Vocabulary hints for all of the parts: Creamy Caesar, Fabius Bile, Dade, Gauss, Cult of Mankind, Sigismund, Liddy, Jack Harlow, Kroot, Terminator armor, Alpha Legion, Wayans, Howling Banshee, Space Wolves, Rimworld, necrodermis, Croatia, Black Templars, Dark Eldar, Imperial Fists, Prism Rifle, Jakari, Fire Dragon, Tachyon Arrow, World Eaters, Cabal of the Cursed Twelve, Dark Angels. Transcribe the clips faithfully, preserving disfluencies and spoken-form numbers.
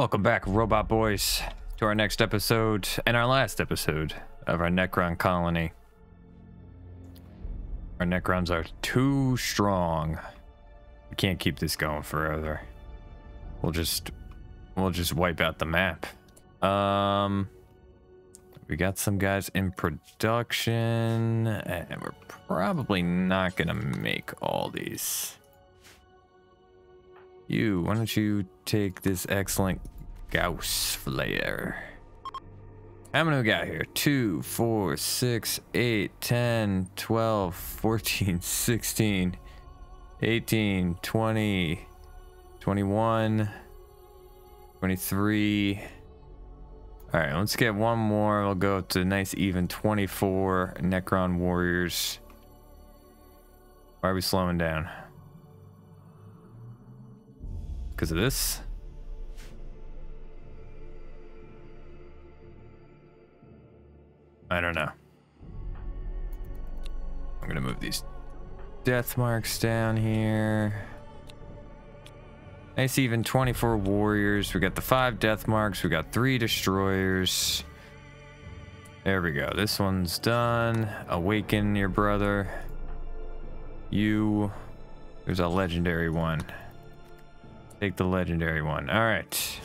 Welcome back, robot boys, to our next episode and our last episode of our Necron colony. Our Necrons are too strong. We can't keep this going forever. We'll just we'll just wipe out the map. Um we got some guys in production and we're probably not gonna make all these. You, why don't you take this excellent Gauss Flare? How many we got here? two, four, six, eight, ten, twelve, fourteen, sixteen, eighteen, twenty, twenty-one, twenty-three. All right, let's get one more. We'll go up to a nice even twenty-four Necron warriors. Why are we slowing down? Because of this? I don't know. I'm gonna move these death marks down here. Nice even twenty-four warriors. We got the five death marks. We got three destroyers. There we go. This one's done. Awaken your brother. You. There's a legendary one. Take the legendary one. All right.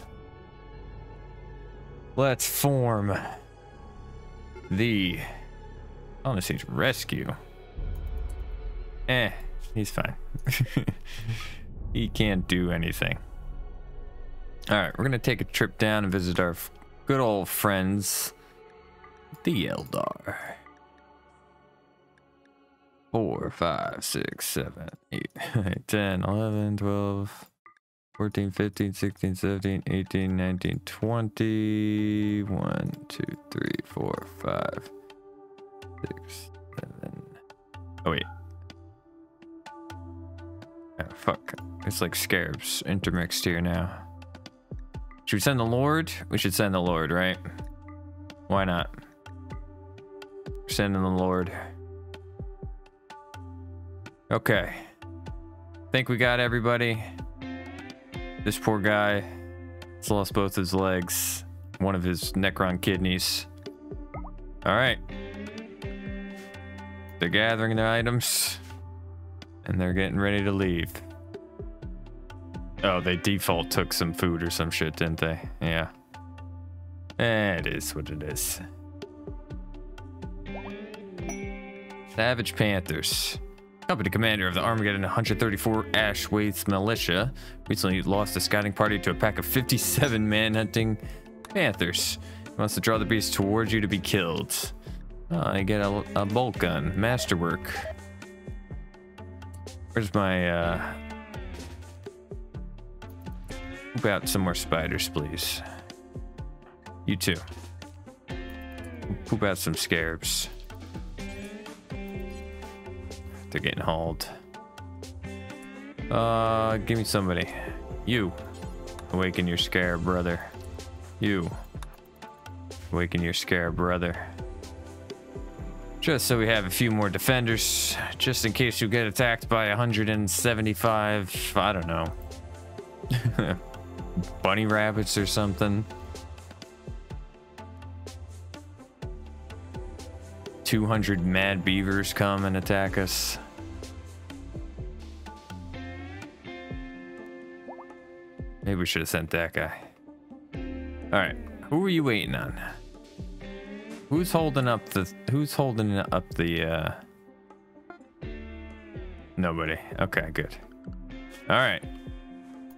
Let's form the honestly rescue. Eh, he's fine. He can't do anything. All right, we're gonna take a trip down and visit our good old friends, the Eldar. four, five, six, seven, eight, ten, eleven, twelve, fourteen, fifteen, sixteen, seventeen, eighteen, nineteen, twenty, one, two, three, four, five, six, seven. Oh wait. Oh fuck. It's like scarabs intermixed here now. Should we send the Lord? We should send the Lord, right? Why not? We're sending the Lord. Okay. Think we got everybody. This poor guy has lost both his legs, one of his Necron kidneys. All right. They're gathering their items and they're getting ready to leave. Oh, they default took some food or some shit, didn't they? Yeah. Eh, it is what it is. Savage Panthers. Company commander of the Armageddon one hundred thirty-four Ashwaith's militia recently lost a scouting party to a pack of fifty-seven manhunting panthers. He wants to draw the beast towards you to be killed. Oh, I get a, a bolt gun. Masterwork. Where's my uh poop out some more spiders, please. You too. Poop out some scarabs. They're getting hauled. Uh, give me somebody. You. Awaken your scare, brother. You. Awaken your scare, brother. Just so we have a few more defenders. Just in case you get attacked by one hundred seventy-five, I don't know. Bunny rabbits or something. two hundred mad beavers come and attack us. Maybe we should have sent that guy. Alright, who are you waiting on? Who's holding up the... Who's holding up the... Uh... Nobody. Okay, good. Alright.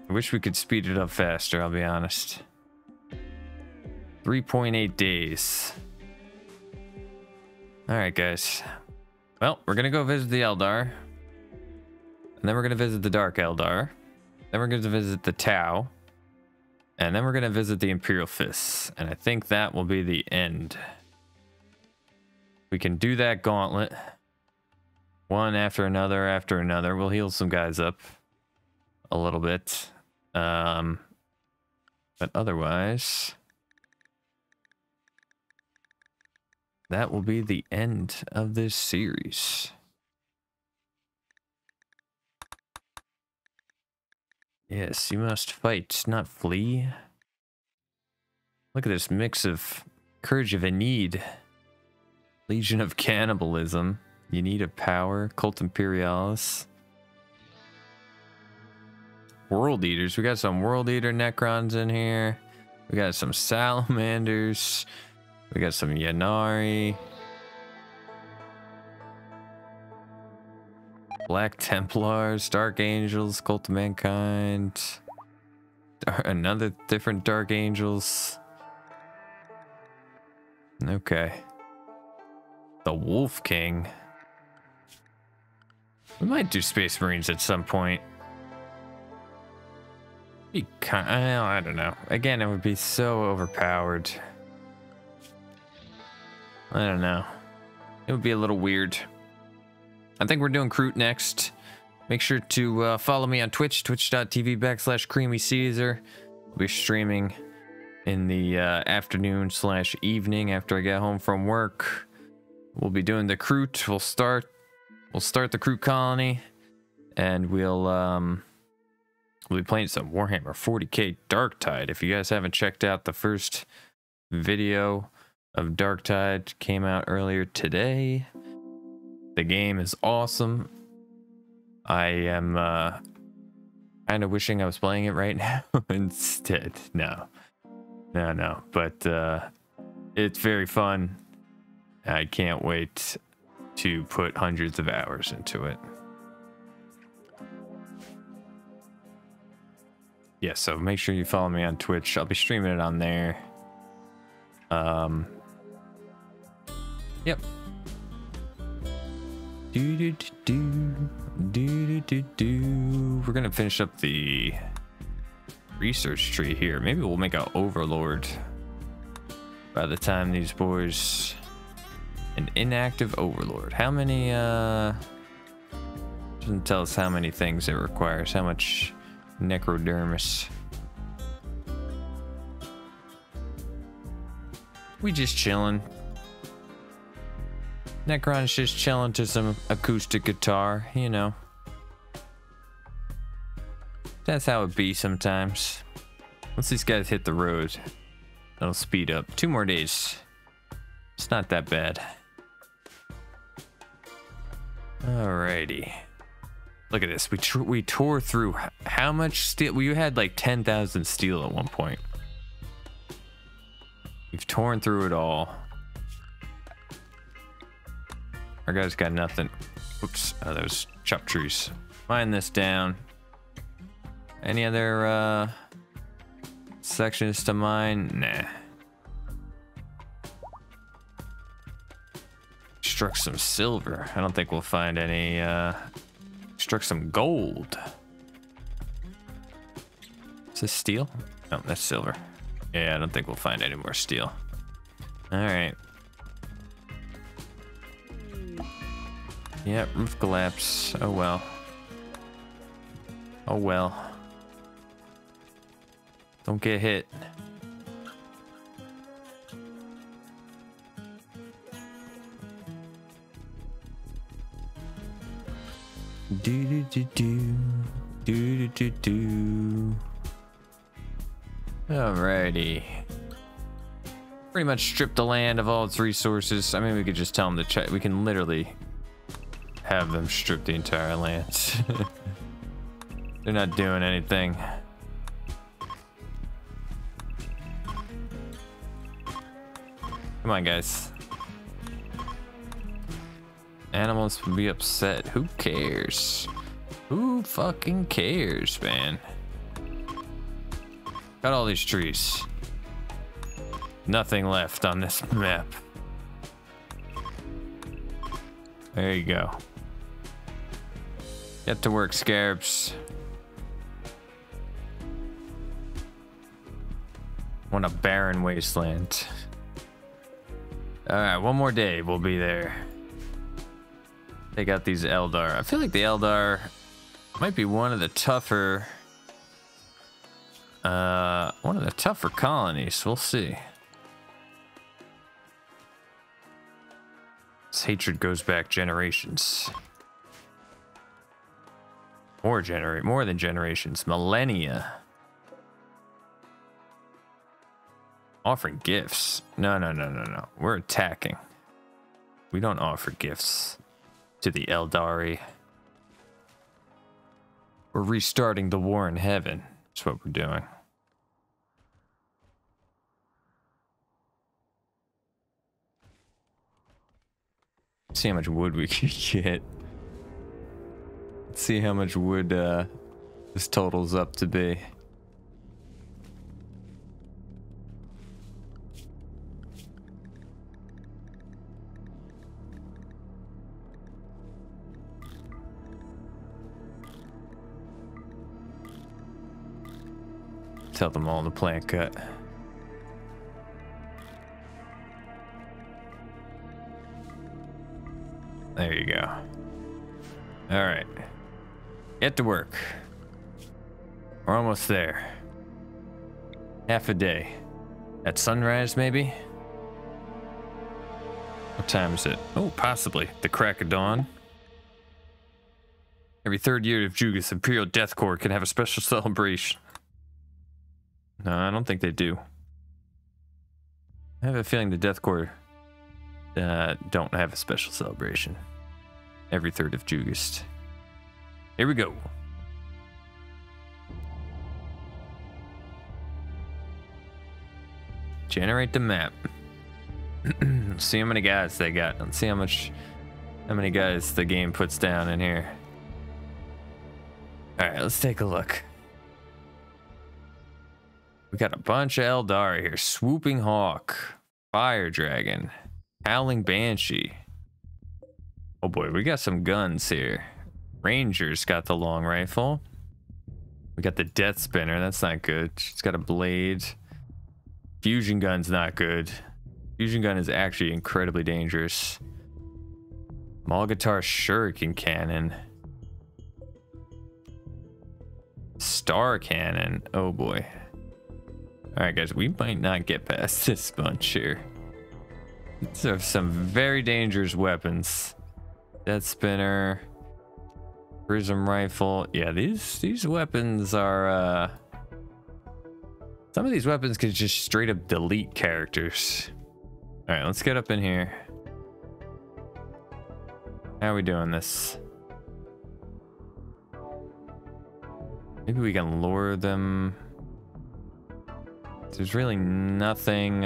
I wish we could speed it up faster, I'll be honest. three point eight days. Alright, guys. Well, we're gonna go visit the Eldar. And then we're gonna visit the Dark Eldar. Then we're gonna visit the Tau. And then we're gonna visit the Imperial Fists. And I think that will be the end. We can do that gauntlet. One after another after another. We'll heal some guys up a little bit. Um, but otherwise... That will be the end of this series. Yes, you must fight, not flee. Look at this mix of Courage of a Need, Legion of Cannibalism, You Need a Power, Cult Imperialis, World Eaters. We got some World Eater Necrons in here. We got some Salamanders. We got some Yanari. Black Templars, Dark Angels, Cult of Mankind. Another different Dark Angels. Okay. The Wolf King. We might do Space Marines at some point. Be kind, I don't know. Again, it would be so overpowered. I don't know. It would be a little weird. I think we're doing Kroot next. Make sure to uh, follow me on Twitch, twitch.tv backslash Creamy Caesar. We'll be streaming in the uh, afternoon slash evening after I get home from work. We'll be doing the Kroot. We'll start. We'll start the Kroot colony, and we'll um, we'll be playing some Warhammer forty K Darktide. If you guys haven't checked out the first video of Darktide, came out earlier today. The game is awesome. I am uh, kind of wishing I was playing it right now instead. No, no, no. But uh, it's very fun. I can't wait to put hundreds of hours into it. Yeah, so make sure you follow me on Twitch. I'll be streaming it on there. Um. Yep. Do, do, do, do, do, do. We're gonna finish up the research tree here. Maybe we'll make an overlord by the time these boys. An inactive overlord. How many uh doesn't tell us how many things it requires, how much necrodermis. We just chilling. Necron's just chilling to some acoustic guitar, you know. That's how it be sometimes. Once these guys hit the road, that'll speed up. Two more days. It's not that bad. Alrighty. Look at this. We tr we tore through how much steel? We had like ten thousand steel at one point. We've torn through it all. Our guy's got nothing. Oops. Oh, those chop trees. Mine this down. Any other uh, sections to mine? Nah. Extract some silver. I don't think we'll find any. Uh, extract some gold. Is this steel? No, that's silver. Yeah, I don't think we'll find any more steel. All right. Yeah, roof collapse. Oh well. Oh well. Don't get hit. Do do do do do do do. Alrighty. Pretty much strip the land of all its resources. I mean, we could just tell them to check. We can literally have them strip the entire land. They're not doing anything. Come on, guys. Animals would be upset. Who cares? Who fucking cares, man? Got all these trees. Nothing left on this map. There you go. Get to work, scarabs. Want a barren wasteland. Alright, one more day. We'll be there. They got these Eldar. I feel like the Eldar might be one of the tougher uh one of the tougher colonies. We'll see. This hatred goes back generations. More generate more than generations, millennia. Offering gifts. No, no, no, no, no. We're attacking. We don't offer gifts to the Eldari. We're restarting the war in heaven. That's what we're doing. Let's see how much wood we could get. Let's see how much wood uh, this totals up to be. Tell them all in the plant cut. There you go. All right. Get to work. We're almost there. Half a day. At sunrise, maybe? What time is it? Oh, possibly. The crack of dawn. Every third year of Jugus, Imperial Death Corps can have a special celebration. No, I don't think they do. I have a feeling the Death Corps uh, don't have a special celebration. Every third of August. Here we go. Generate the map. Let's see how many guys they got. Let's see how much, how many guys the game puts down in here. All right, let's take a look. We got a bunch of Eldar here. Swooping Hawk, Fire Dragon, Howling Banshee. Oh boy, we got some guns here. Rangers got the long rifle. We got the Death Spinner. That's not good. She's got a blade. Fusion gun's not good. Fusion gun is actually incredibly dangerous. Malgatar Shuriken Cannon. Star Cannon. Oh boy. Alright guys, we might not get past this bunch here. These are some very dangerous weapons. Death Spinner. Prism Rifle. Yeah, these these weapons are... Uh, some of these weapons could just straight up delete characters. Alright, let's get up in here. How are we doing this? Maybe we can lure them... There's really nothing.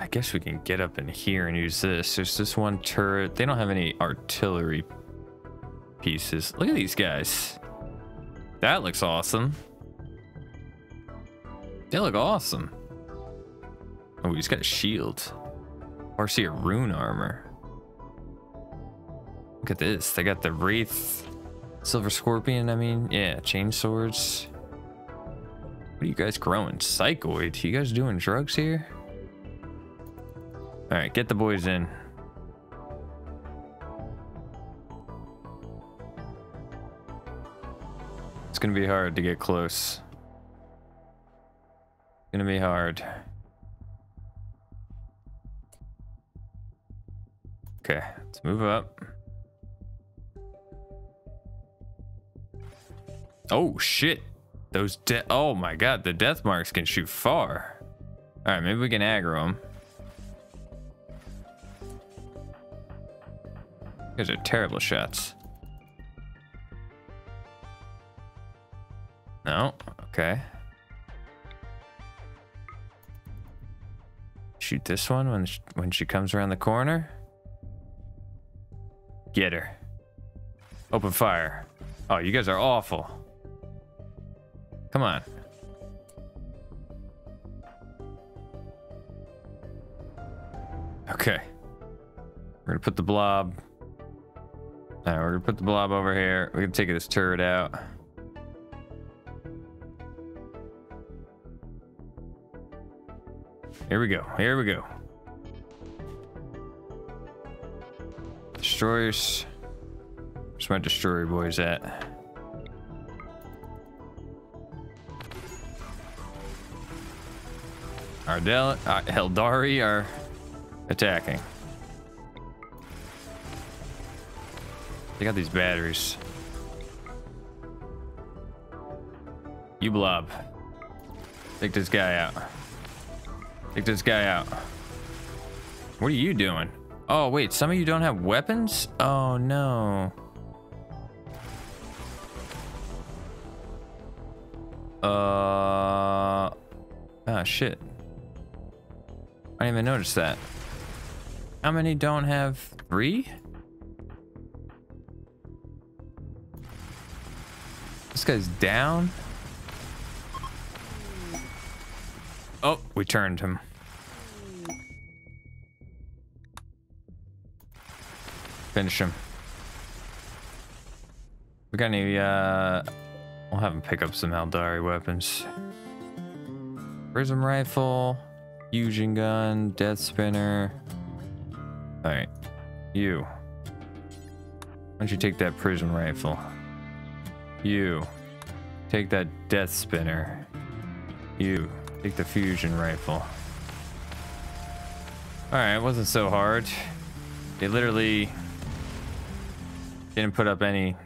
I guess we can get up in here and use this. There's this one turret. They don't have any artillery pieces. Look at these guys. That looks awesome. They look awesome. Oh, he's got a shield. Or see a rune armor. Look at this. They got the wreath. Silver Scorpion, I mean, yeah, chain swords. What are you guys growing? Psychoid? You guys doing drugs here? Alright, get the boys in. It's gonna be hard to get close. It's gonna be hard. Okay, let's move up. Oh shit, those de- oh my god, the death marks can shoot far. All right, maybe we can aggro them. These are terrible shots. No, okay. Shoot this one when she, when she comes around the corner. Get her. Open fire. Oh, you guys are awful. Come on. Okay. We're gonna put the blob. Alright, we're gonna put the blob over here. We're gonna take this turret out. Here we go. Here we go. Destroyers. Where's my destroyer boys at? Our Del uh, Eldari are attacking. They got these batteries. You blob. Take this guy out. Take this guy out. What are you doing? Oh, wait, some of you don't have weapons? Oh, no. Uh. Ah, shit. I didn't even notice that. How many don't have three? This guy's down. Oh, we turned him. Finish him. We got any, uh... we'll have him pick up some Eldari weapons. Prism Rifle, Fusion Gun, Death Spinner. Alright. You. Why don't you take that Prism Rifle? You. Take that Death Spinner. You. Take the Fusion Rifle. Alright, it wasn't so hard. They literally didn't put up any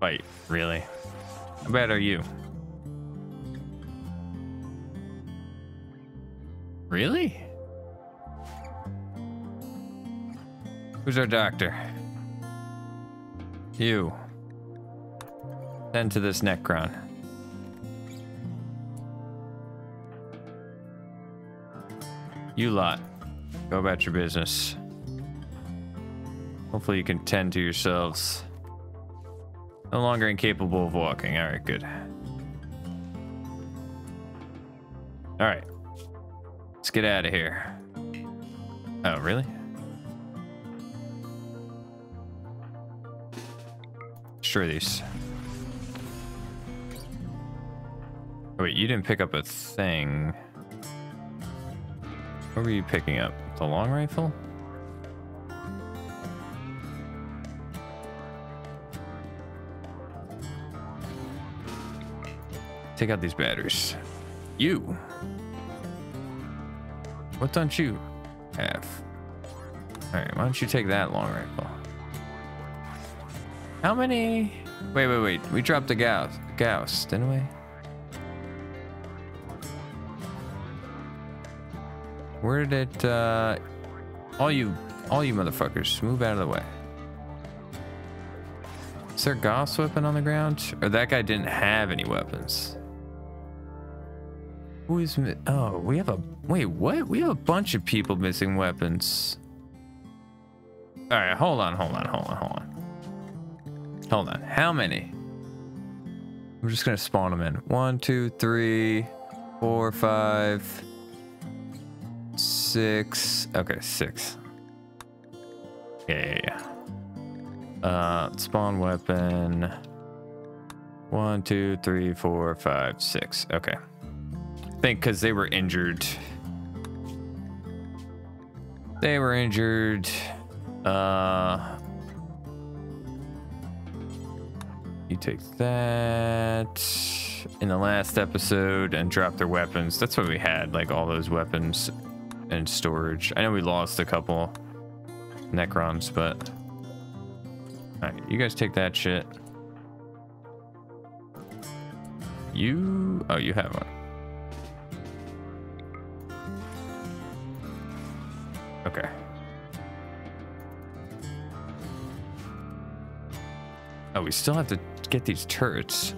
fight, really. How bad are you? Really? Who's our doctor? You. Send to this Necron. You lot. Go about your business. Hopefully you can tend to yourselves. No longer incapable of walking. Alright, good. Alright. Let's get out of here. Oh, really? Sure, these. Oh, wait, you didn't pick up a thing. What were you picking up? The long rifle? Take out these batteries. You. What don't you have? All right, why don't you take that long rifle? How many? Wait, wait, wait. We dropped the Gauss, Gauss, didn't we? Where did it? Uh... All you, all you motherfuckers, move out of the way. Is there a Gauss weapon on the ground? Or that guy didn't have any weapons. Who is, oh, we have a, wait, what? We have a bunch of people missing weapons. All right, hold on, hold on, hold on, hold on. Hold on, how many? I'm just gonna spawn them in. One, two, three, four, five, six. Okay, six. Okay. Uh, spawn weapon. One, two, three, four, five, six. Okay. I think because they were injured. They were injured. Uh, you take that in the last episode and drop their weapons. That's what we had, like all those weapons and storage. I know we lost a couple Necrons, but all right, you guys take that shit. You, oh, you have one. Okay. Oh, we still have to get these turrets.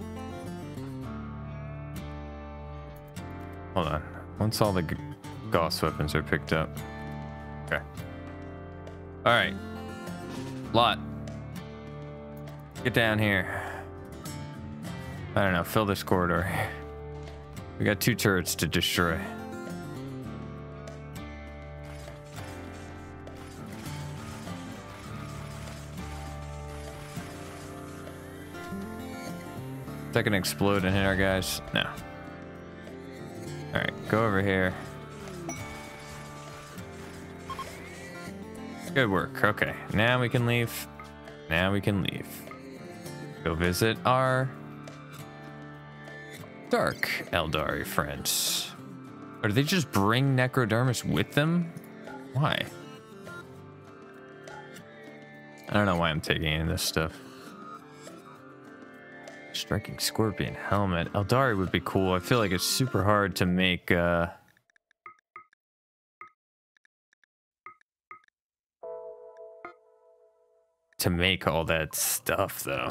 Hold on. Once all the Gauss weapons are picked up. Okay. All right. Lot. Get down here. I don't know. Fill this corridor. We got two turrets to destroy. Is that gonna explode in here, guys? No. Alright, go over here. Good work. Okay, now we can leave. Now we can leave. Go visit our Dark Eldari friends. Or did they just bring necrodermis with them? Why? I don't know why I'm taking in this stuff. Striking Scorpion helmet. Eldari would be cool. I feel like it's super hard to make uh to make all that stuff though.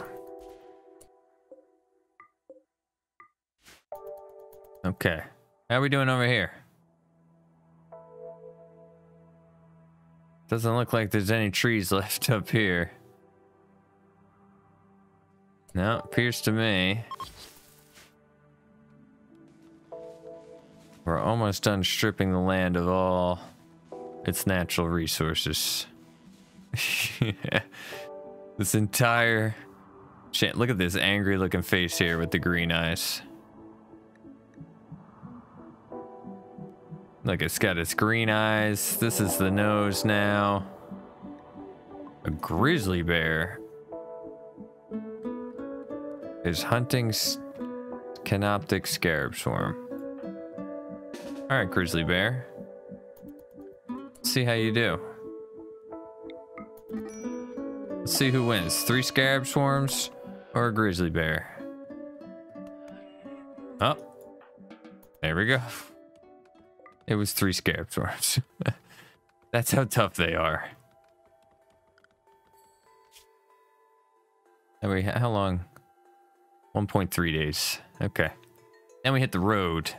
Okay. How are we doing over here? Doesn't look like there's any trees left up here. No, appears to me we're almost done stripping the land of all its natural resources. Yeah. This entire shit. Look at this angry looking face here with the green eyes. Look, it's got its green eyes. This is the nose now. A grizzly bear is hunting canoptic scarab swarm. All right, grizzly bear. Let's see how you do. Let's see who wins. Three scarab swarms or a grizzly bear? Oh, there we go. It was three scarab swarms. That's how tough they are. How, we, how long? one point three days. Okay. Then we hit the road.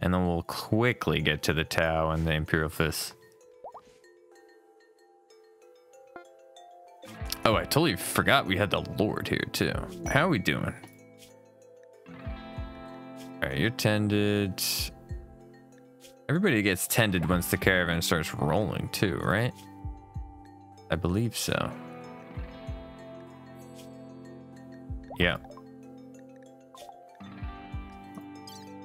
And then we'll quickly get to the Tau and the Imperial Fists. Oh, I totally forgot we had the Lord here, too. How are we doing? Alright, you're tended. Everybody gets tended once the caravan starts rolling, too, right? I believe so. Yeah.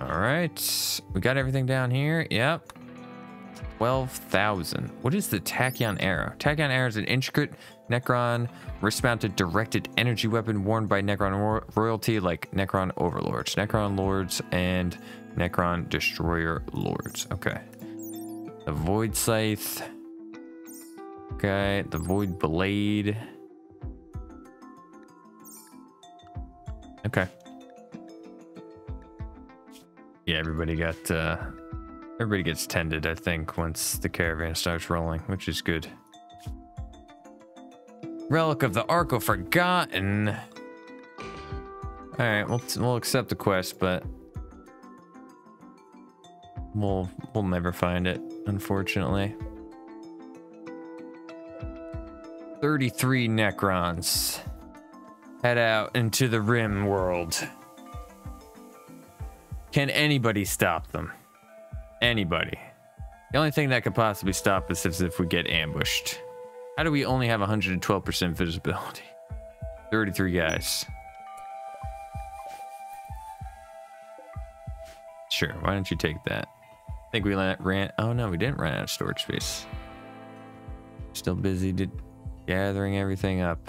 All right, we got everything down here. Yep. twelve thousand. What is the Tachyon Arrow? Tachyon Arrow is an intricate Necron wrist-mounted directed energy weapon worn by Necron ro royalty like Necron Overlords, Necron Lords, and Necron Destroyer Lords. Okay. The void scythe. Okay, the void blade. Okay. Yeah, everybody got, uh, everybody gets tended, I think, once the caravan starts rolling, which is good. Relic of the Arco Forgotten. All right, we'll, we'll accept the quest, but we'll, we'll never find it, unfortunately. thirty-three Necrons head out into the Rimworld. Can anybody stop them? Anybody? The only thing that could possibly stop us is if we get ambushed. How do we only have one hundred twelve percent visibility? thirty-three guys. Sure, why don't you take that? I think we ran... Oh no, we didn't run out of storage space. Still busy did gathering everything up.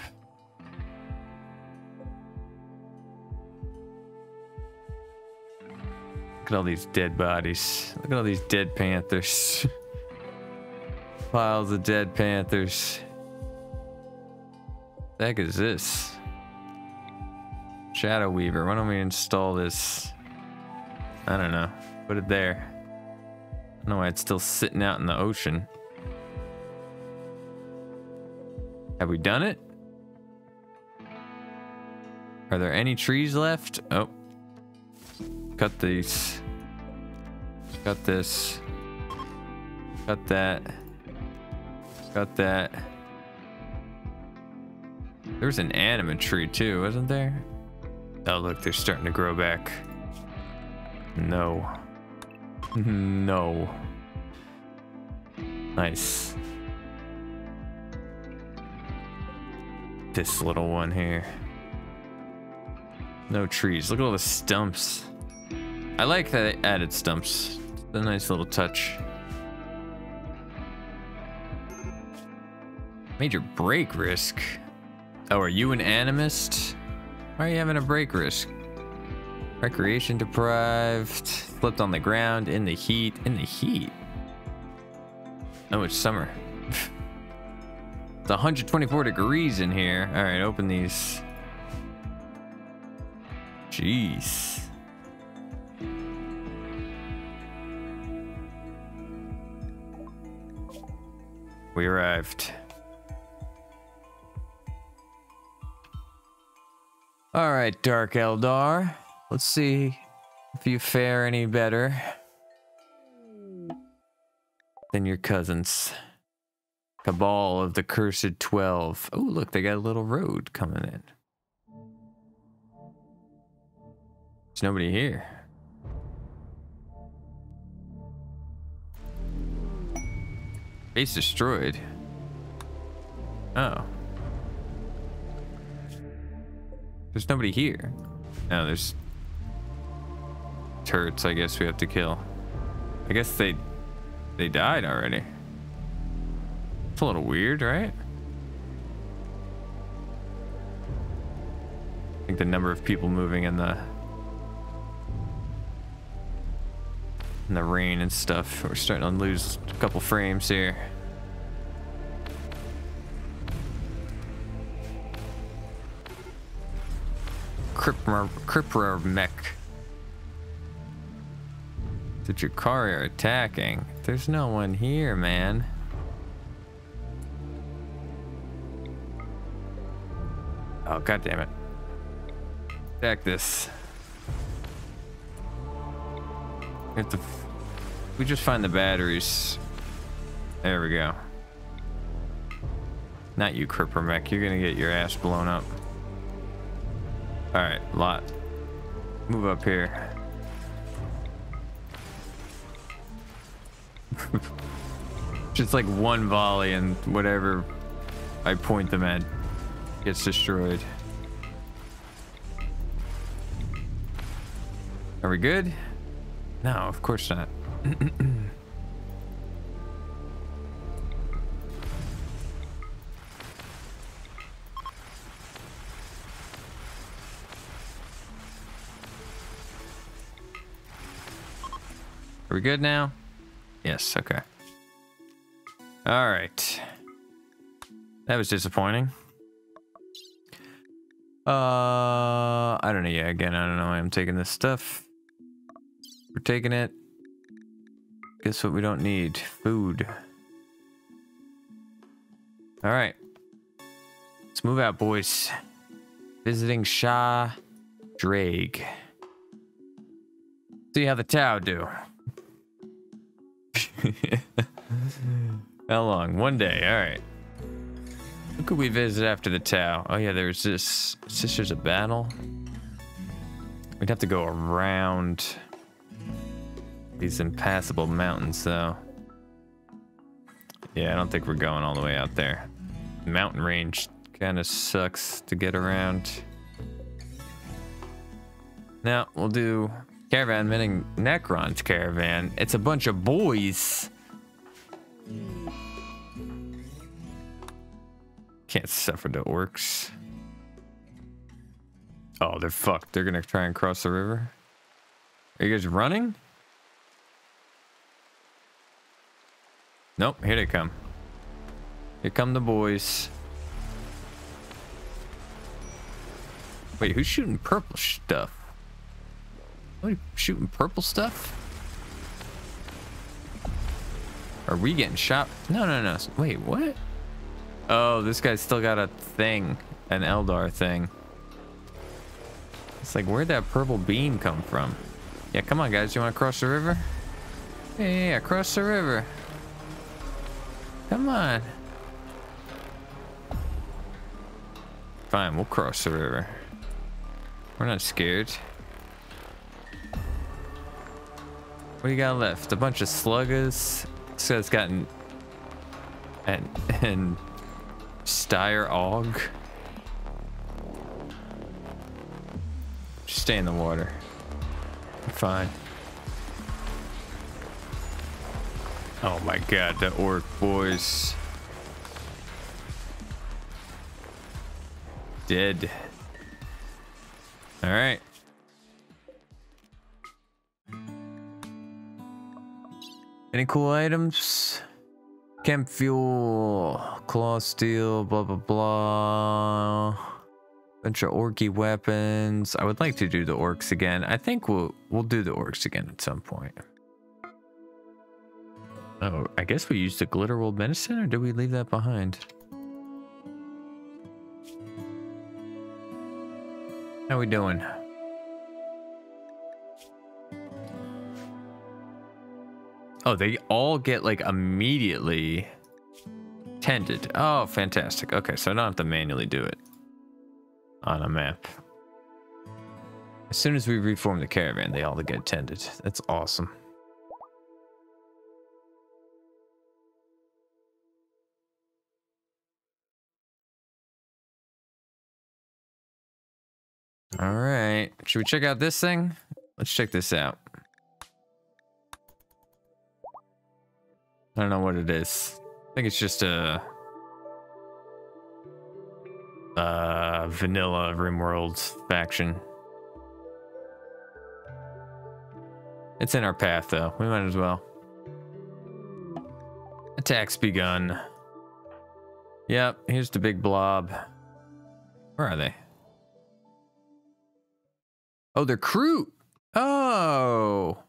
Look at all these dead bodies. Look at all these dead panthers. Piles of dead panthers. What the heck is this? Shadow Weaver. Why don't we install this? I don't know. Put it there. I don't know why it's still sitting out in the ocean. Have we done it? Are there any trees left? Oh. Cut these. Cut this. Cut that. Cut that. There was an animate tree too, wasn't there? Oh look, they're starting to grow back. No. No. Nice. This little one here. No trees. Look at all the stumps. I like that they added stumps. It's a nice little touch. Major break risk. Oh, are you an animist? Why are you having a break risk? Recreation deprived. Flipped on the ground in the heat. In the heat? Oh, it's summer. It's one hundred twenty-four degrees in here. All right, open these. Jeez. We arrived. All right, Dark Eldar. Let's see if you fare any better than your cousins. Cabal of the Cursed Twelve. Oh, look, they got a little road coming in. There's nobody here. Base destroyed. Oh. There's nobody here. No, there's turrets I guess we have to kill. I guess they they died already. It's a little weird, right? I think the number of people moving in the in the rain and stuff. We're starting to lose a couple frames here. Cripper mech. The Jakari are attacking. There's no one here, man. Oh, god damn it. Attack this. We have to f we just find the batteries. There we go. Not you, Cripper Mech. You're gonna get your ass blown up. All right, lot. Move up here. Just like one volley and whatever I point them at gets destroyed. Are we good? No, of course not. Are we good now? Yes, okay. All right. That was disappointing. Uh, I don't know. Yeah, again, I don't know why I'm taking this stuff. We're taking it. Guess what we don't need? Food. All right. Let's move out, boys. Visiting Shah Drake. See how the Tau do. How long? One day. All right. Who could we visit after the Tau? Oh, yeah, there's this Sisters of Battle. We'd have to go around these impassable mountains, though. Yeah, I don't think we're going all the way out there. Mountain range kind of sucks to get around. Now, we'll do caravan, meaning Necron's caravan. It's a bunch of boys. Can't suffer the orcs. Oh, they're fucked. They're gonna try and cross the river. Are you guys running? Nope, here they come. Here come the boys. Wait, who's shooting purple stuff? Nobody shooting purple stuff? Are we getting shot? No, no, no. Wait, what? Oh, this guy's still got a thing. An Eldar thing. It's like, where'd that purple beam come from? Yeah, come on, guys. You want to cross the river? Yeah, yeah, yeah, cross the river. Come on. Fine, we'll cross the river. We're not scared. What do you got left? A bunch of sluggers. This guy's gotten an and Styre Og. Just stay in the water. We're fine. Oh my god, the orc boys. Dead. Alright. Any cool items? Camp fuel, claw steel, blah blah blah. Bunch of orky weapons. I would like to do the orcs again. I think we'll we'll do the orcs again at some point. Oh, I guess we used the glitter world medicine, or did we leave that behind? How we doing? Oh, they all get like immediately tended. Oh, fantastic. Okay, so I don't have to manually do it on a map. As soon as we reform the caravan, they all get tended. That's awesome. All right, should we check out this thing? Let's check this out. I don't know what it is. I think it's just a uh, vanilla Rimworld faction. It's in our path though, we might as well. Attack's begun. Yep, here's the big blob. Where are they? Oh, they're Kroot. Oh.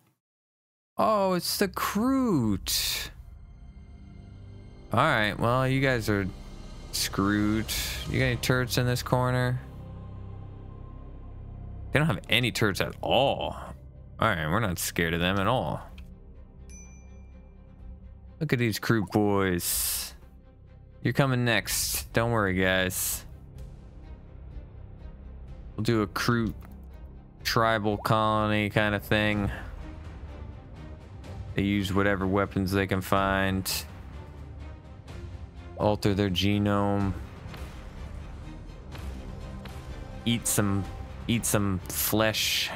Oh, it's the Kroot. All right, well, you guys are screwed. You got any turrets in this corner? They don't have any turrets at all. All right, we're not scared of them at all. Look at these Kroot boys. You're coming next. Don't worry, guys. We'll do a Kroot tribal colony kind of thing. They use whatever weapons they can find, alter their genome, eat some eat some flesh.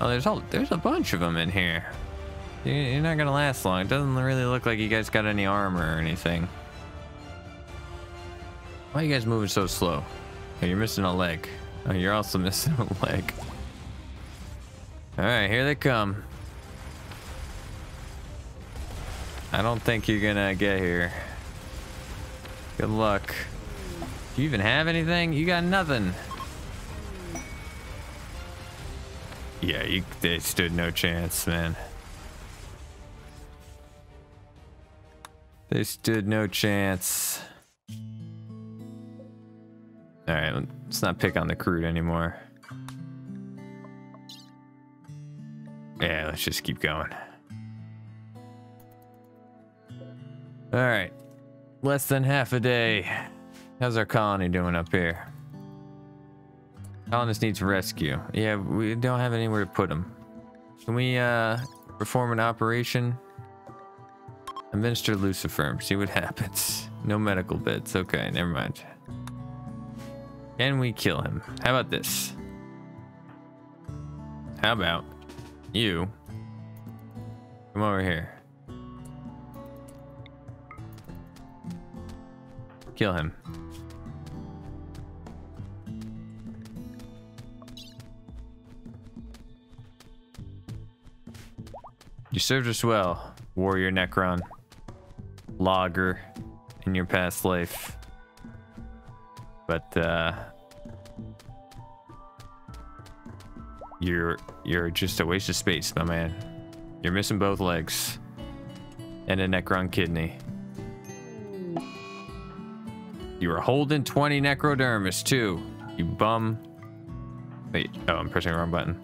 Oh, there's all there's a bunch of them in here. You're not gonna last long. It doesn't really look like you guys got any armor or anything. Why are you guys moving so slow? Oh, you're missing a leg. Oh, you're also missing a leg. All right, here they come. I don't think you're gonna get here. Good luck. Do you even have anything? You got nothing. Yeah, you, they stood no chance, man. They stood no chance. All right, let's not pick on the Kroot anymore. Yeah, let's just keep going. All right, less than half a day. How's our colony doing up here? Colonist needs rescue. Yeah, we don't have anywhere to put them. Can we uh, perform an operation? Administer Luciferm, see what happens. No medical beds, okay, never mind. Can we kill him? How about this? How about you come over here? Kill him. You served us well, Warrior Necron, logger in your past life. But uh, you're you're just a waste of space, my man. You're missing both legs and a Necron kidney. You were holding twenty necrodermis too, you bum. Wait, oh, I'm pressing the wrong button.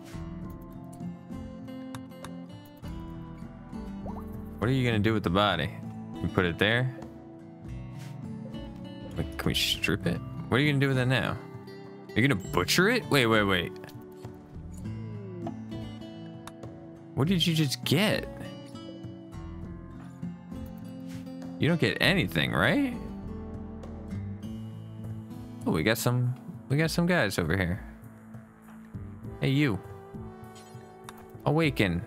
What are you gonna do with the body? You put it there? Like, can we strip it? What are you gonna do with it now? Are you gonna butcher it? Wait, wait, wait. What did you just get? You don't get anything, right? Oh, we got some, we got some guys over here. Hey, you. Awaken.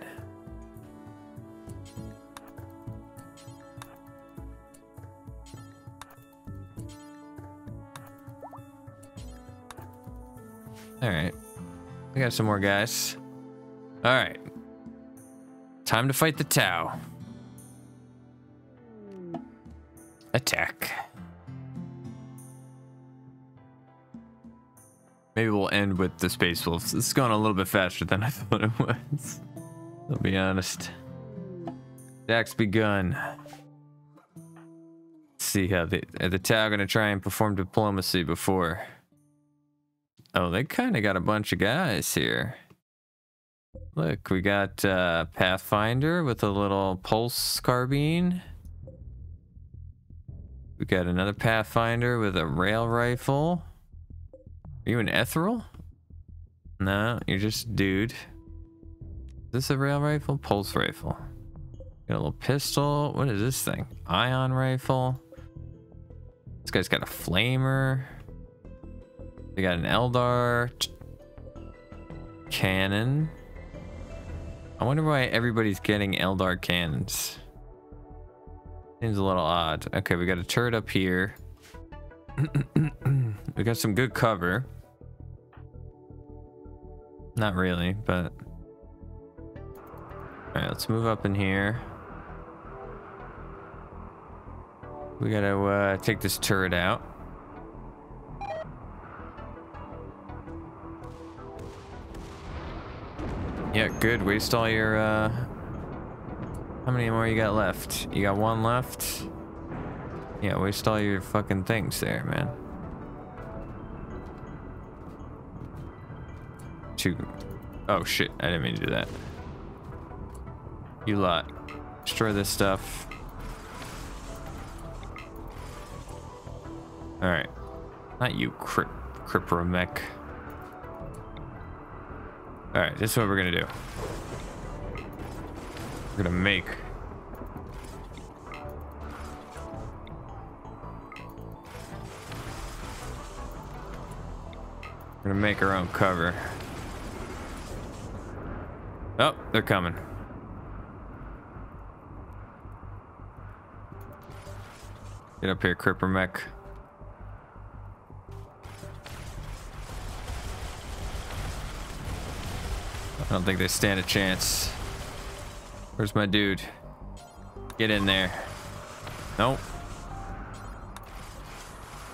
All right, we got some more guys. All right, time to fight the Tau. Attack. Maybe we'll end with the Space Wolves. It's gone a little bit faster than I thought it was. I'll be honest. Attack's begun. Let's see how the the Tau gonna try and perform diplomacy before. Oh, they kind of got a bunch of guys here. Look, we got uh, Pathfinder with a little pulse carbine. We got another Pathfinder with a rail rifle. Are you an Ethereal? No, you're just dude. Is this a rail rifle? Pulse rifle. Got a little pistol. What is this thing? Ion rifle. This guy's got a flamer. They got an Eldar cannon. I wonder why everybody's getting Eldar cannons. Seems a little odd. Okay, we got a turret up here. We got some good cover. Not really, but... Alright, let's move up in here. We gotta uh, take this turret out. Yeah, good. Waste all your, uh... how many more you got left? You got one left? Yeah, waste all your fucking things there, man. Two. Oh, shit. I didn't mean to do that. You lot. Destroy this stuff. Alright. Not you, Crip... Cripromech. All right, this is what we're gonna do. We're gonna make We're gonna make our own cover. Oh, they're coming. Get up here, Cripromech. I don't think they stand a chance. Where's my dude? Get in there. Nope.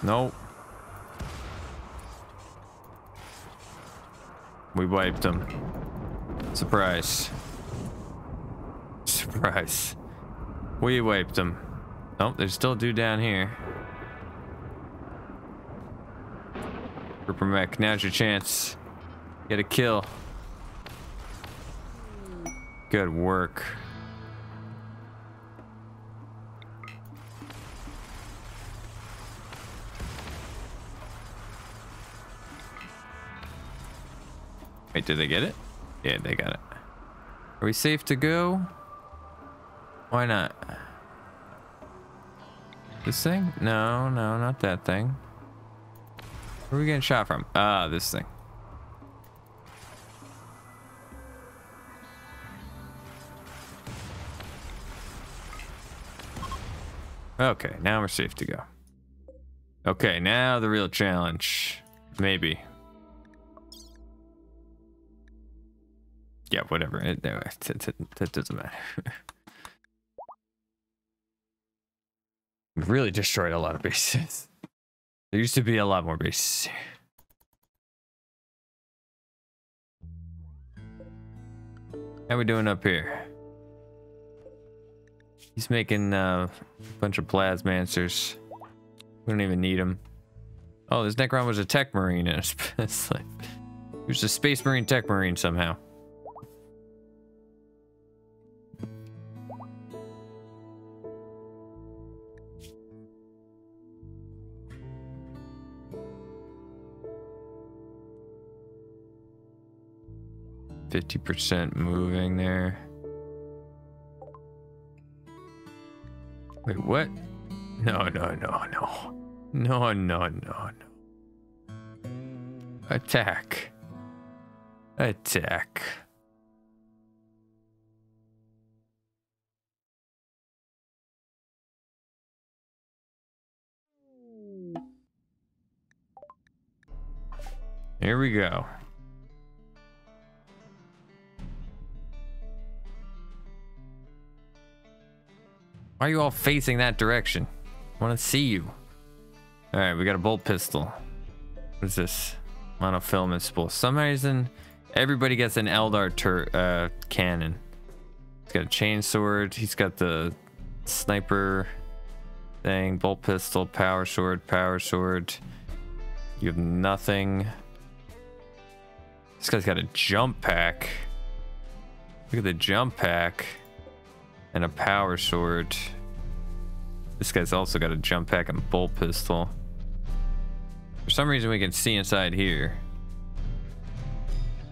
Nope. We wiped him. Surprise. Surprise. We wiped him. Nope, there's still a dude down here. Cripromech, now's your chance. Get a kill. Good work. Wait, did they get it? Yeah, they got it. Are we safe to go? Why not? This thing? No, no, not that thing. Where are we getting shot from? Ah, this thing. Okay, now we're safe to go. Okay, now the real challenge. Maybe. Yeah, whatever. It, it, it, it, it doesn't matter. We've really destroyed a lot of bases. There used to be a lot more bases. How we doing up here? He's making uh, a bunch of plasmancers. We don't even need them. Oh, this Necron was a tech marine. It's like, he was a space marine tech marine somehow. fifty percent moving there. Wait, what? No, no, no, no. No, no, no, no. Attack. Attack. Here we go. Why are you all facing that direction? I want to see you. All right, we got a bolt pistol. What is this? monofilament spool. For some reason, everybody gets an Eldar tur uh, cannon. He's got a chainsword. He's got the sniper thing, bolt pistol, power sword, power sword. You have nothing. This guy's got a jump pack. Look at the jump pack and a power sword. This guy's also got a jump pack and bolt pistol. For some reason, we can see inside here.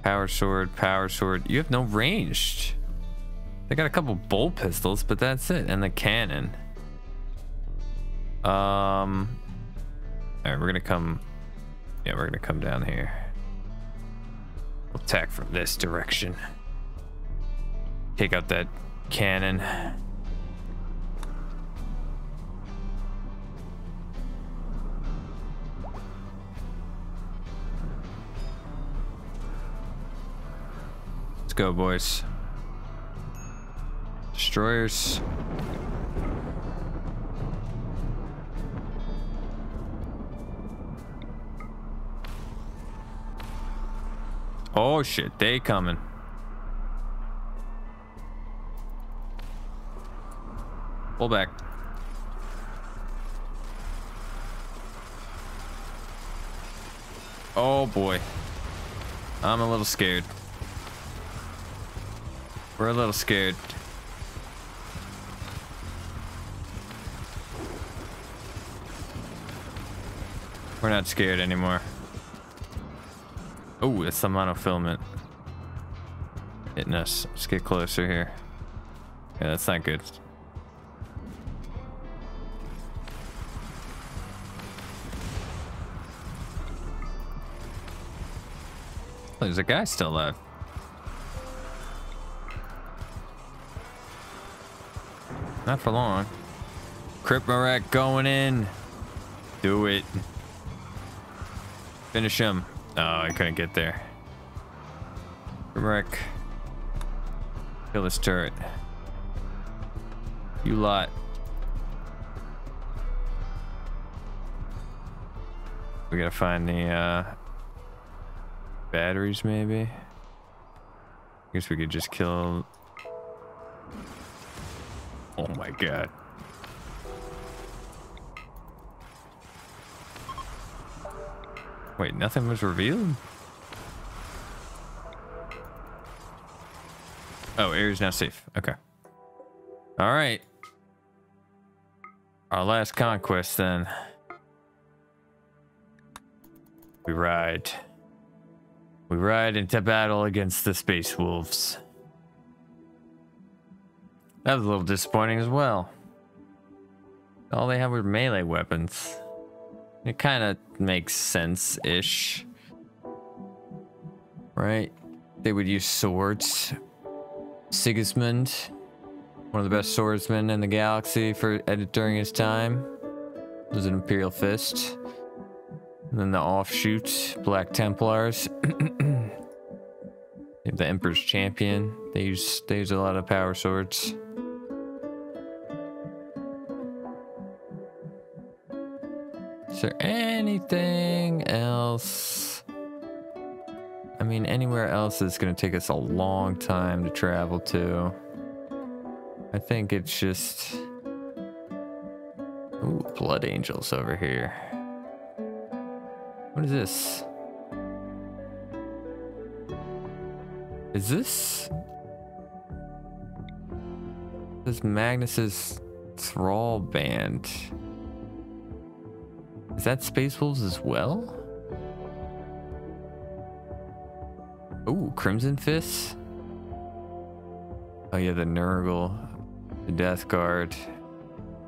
Power sword, power sword. You have no ranged. They got a couple bolt pistols, but that's it. And the cannon. Um. All right, we're gonna come. Yeah, we're gonna come down here. We'll attack from this direction. Take out that cannon. Let's go, boys. Destroyers. Oh shit, they coming. Pull back. Oh boy. I'm a little scared. We're a little scared. We're not scared anymore. Oh, it's the monofilament hitting us. Let's get closer here. Yeah, that's not good. There's a guy still alive. Not for long. Cryptorack going in. Do it. Finish him. Oh, I couldn't get there. Cryptorack. Kill this turret. You lot. We gotta find the, uh... batteries, maybe. I guess we could just kill. Oh my god. Wait, nothing was revealed? Oh, area's now safe. Okay. Alright. Our last conquest, then. We ride. We ride into battle against the Space Wolves. That was a little disappointing as well. All they had were melee weapons. It kind of makes sense-ish. Right? They would use swords. Sigismund, one of the best swordsmen in the galaxy for during his time, was an Imperial Fist. And then the offshoot, Black Templars. The Emperor's Champion. They use they use a lot of power swords. Is there anything else? I mean, anywhere else is gonna take us a long time to travel to. I think it's just ooh, Blood Angels over here. What is this? Is this... This is Magnus's Thrall Band. Is that Space Wolves as well? Ooh, Crimson Fists? Oh yeah, the Nurgle. The Death Guard.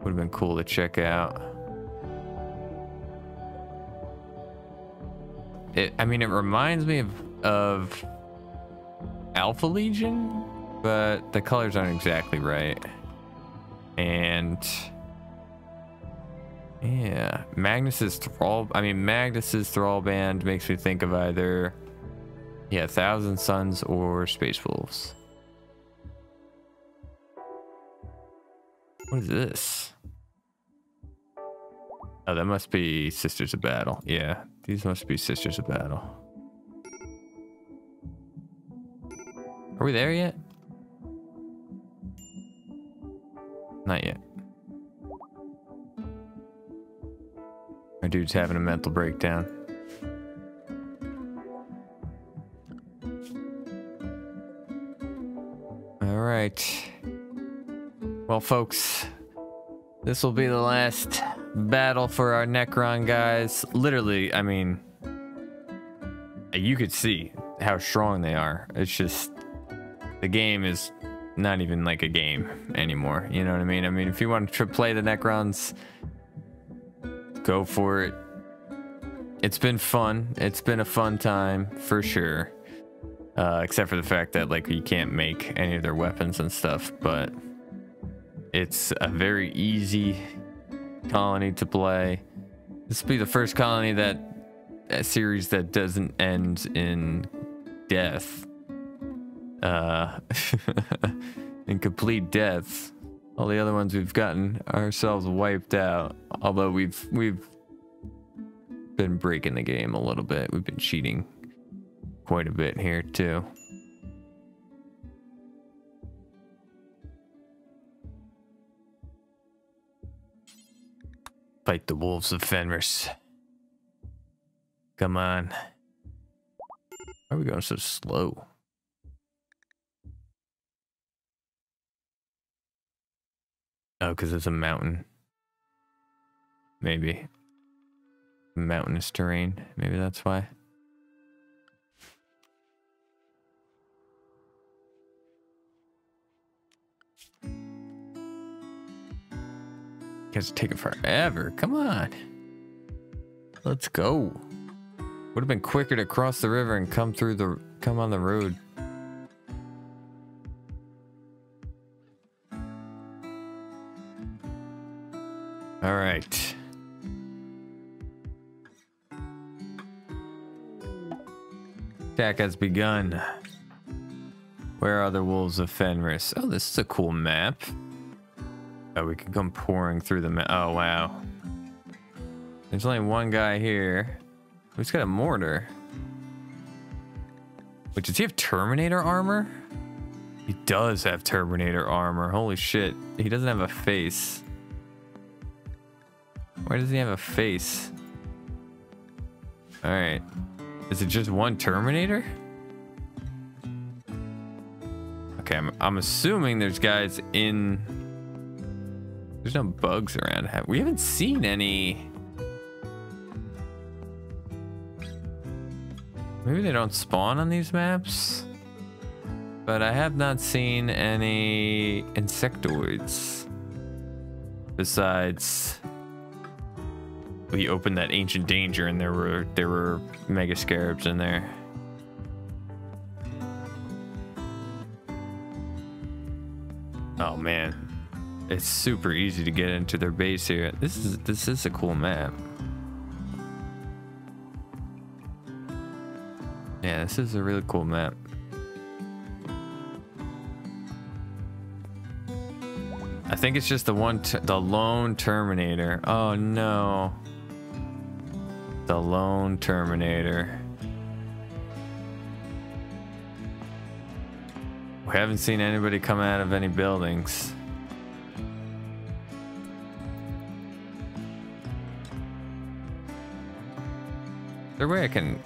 Would've been cool to check out. It, I mean, it reminds me of, of Alpha Legion, but the colors aren't exactly right. And yeah, Magnus's Thrall, I mean, Magnus's Thrall Band makes me think of either, yeah, Thousand Suns or Space Wolves. What is this? Oh, that must be Sisters of Battle. Yeah, these must be Sisters of Battle. Are we there yet? Not yet. My dude's having a mental breakdown. All right. Well, folks, this will be the last battle for our Necron guys. Literally, I mean, you could see how strong they are. It's just the game is not even like a game anymore. You know what I mean? I mean, if you want to play the Necrons, go for it. It's been fun. It's been a fun time for sure. Uh, except for the fact that like you can't make any of their weapons and stuff, but it's a very easy colony to play. This will be the first colony that a series that doesn't end in death. Uh, in complete death. All the other ones we've gotten ourselves wiped out. Although we've we've been breaking the game a little bit. We've been cheating quite a bit here too. Fight the wolves of Fenris. Come on. Why are we going so slow? Oh, because it's a mountain. Maybe. Mountainous terrain. Maybe that's why. Because it's taking forever. Come on. Let's go. Would have been quicker to cross the river and come through the come on the road. All right. Attack has begun. Where are the wolves of Fenris? Oh, this is a cool map. Oh, we can come pouring through the map. Oh, wow. There's only one guy here. He's got a mortar. Wait, does he have Terminator armor? He does have Terminator armor. Holy shit. He doesn't have a face. Why doesn't he have a face? Alright. Is it just one Terminator? Okay, I'm, I'm assuming there's guys in... There's no bugs around. We haven't seen any... Maybe they don't spawn on these maps, but I have not seen any insectoids besides we opened that ancient danger and there were there were mega scarabs in there. Oh man, it's super easy to get into their base here. This is this is a cool map. Yeah, this is a really cool map. I think it's just the one, ter the lone Terminator. Oh no. The lone Terminator. We haven't seen anybody come out of any buildings. Is there a way I can...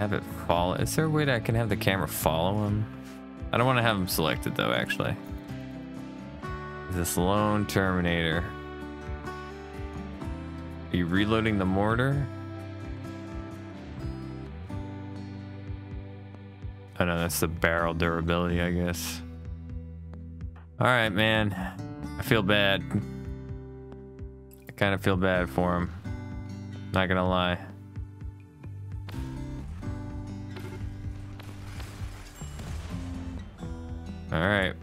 Have it follow. Is there a way that I can have the camera follow him? I don't want to have him selected though, actually. This lone Terminator. Are you reloading the mortar? Oh no, that's the barrel durability, I guess. Alright, man. I feel bad. I kind of feel bad for him. Not gonna lie. All right,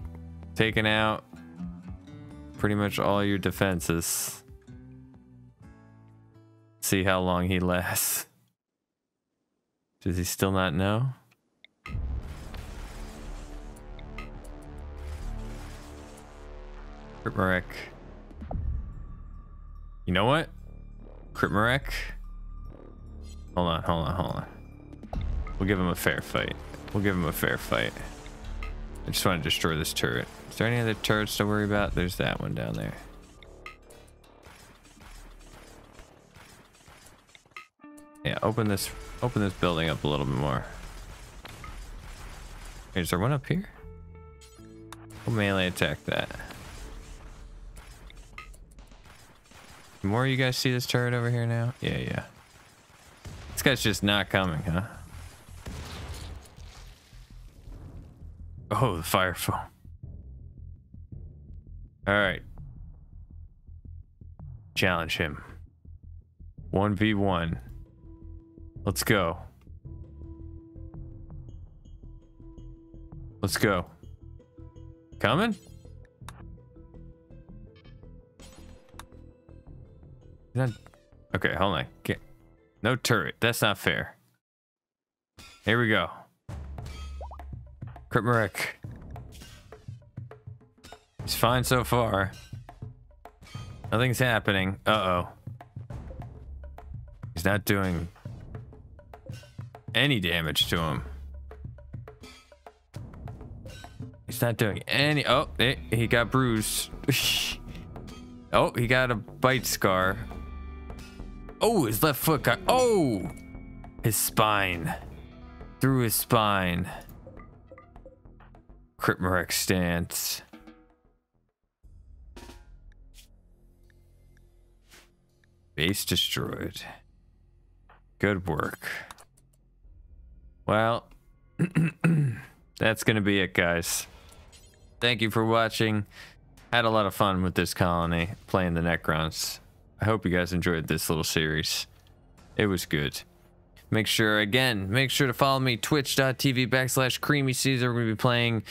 taking out pretty much all your defenses. See how long he lasts. Does he still not know? Critmarek. You know what? Critmarek. Hold on, hold on, hold on. We'll give him a fair fight. We'll give him a fair fight. I just want to destroy this turret. Is there any other turrets to worry about? There's that one down there. Yeah, open this open this building up a little bit more. Is there one up here? We'll melee attack that. The more you guys see this turret over here now? Yeah, yeah. This guy's just not coming, huh? Oh, the fire foam. All right. Challenge him. one v one. Let's go. Let's go. Coming? Not... Okay, hold on. Get... No turret. That's not fair. Here we go. Critmarek. He's fine so far. Nothing's happening. Uh oh. He's not doing any damage to him. He's not doing any. Oh, it, he got bruised. Oh, he got a bite scar. Oh, his left foot got. Oh, his spine. Through his spine. Critmarek stance. Base destroyed. Good work. Well, that's gonna be it, guys. Thank you for watching. Had a lot of fun with this colony, playing the Necrons. I hope you guys enjoyed this little series. It was good. Make sure, again, make sure to follow me, twitch.tv backslash Creamy Caesar. We're gonna be playing,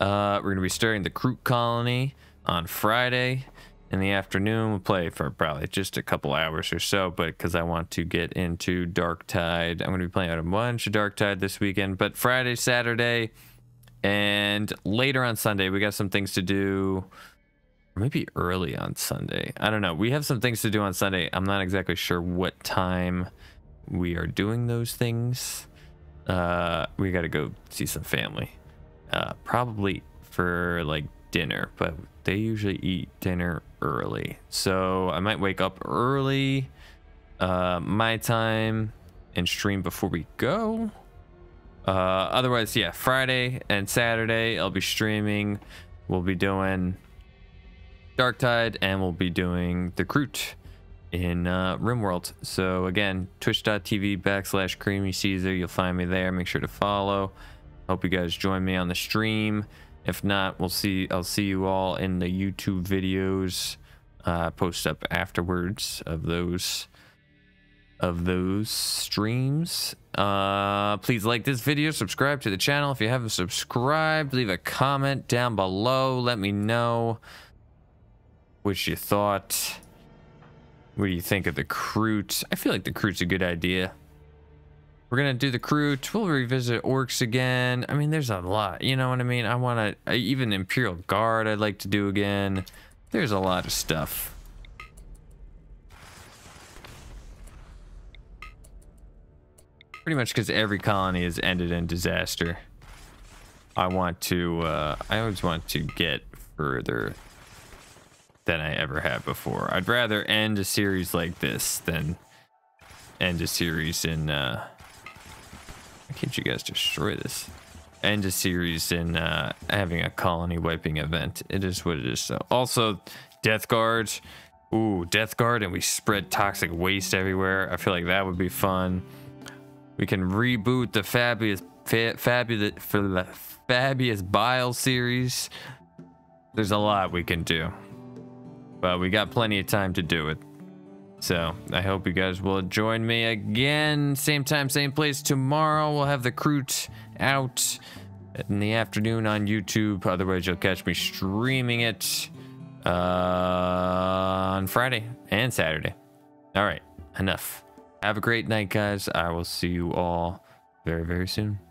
uh, we're gonna be starting the Kroot colony on Friday in the afternoon. We'll play for probably just a couple hours or so, but because I want to get into Darktide, I'm going to be playing out a bunch of Darktide this weekend, but Friday, Saturday, and later on Sunday, we got some things to do. Maybe early on Sunday. I don't know. We have some things to do on Sunday. I'm not exactly sure what time we are doing those things. Uh, we got to go see some family, uh, probably for like dinner, but they usually eat dinner early, so I might wake up early uh my time and stream before we go. Uh otherwise, yeah, Friday and Saturday I'll be streaming. We'll be doing Darktide and we'll be doing the Kroot in uh Rimworld. So again, twitch.tv backslash Creamy Caesar, you'll find me there. Make sure to follow. Hope you guys join me on the stream. If not, we'll see. I'll see you all in the YouTube videos. Uh, post up afterwards of those of those streams. Uh, please like this video, subscribe to the channel if you haven't subscribed. Leave a comment down below. Let me know what you thought. What do you think of the Kroot? I feel like the Kroot's a good idea. We're gonna do the Kroot. We'll revisit Orks again. I mean, there's a lot. You know what I mean? I want to... Even Imperial Guard I'd like to do again. There's a lot of stuff. Pretty much because every colony has ended in disaster. I want to... Uh, I always want to get further than I ever have before. I'd rather end a series like this than end a series in... Uh, Why can't you guys destroy this? End a series in uh, having a colony wiping event. It is what it is. So also, Death Guard. Ooh, Death Guard, and we spread toxic waste everywhere. I feel like that would be fun. We can reboot the Fabius fa Fabulous for the Fabius Bile series. There's a lot we can do, but we got plenty of time to do it. So I hope you guys will join me again. Same time, same place tomorrow. We'll have the Kroot out in the afternoon on YouTube. Otherwise, you'll catch me streaming it uh, on Friday and Saturday. All right, enough. Have a great night, guys. I will see you all very, very soon.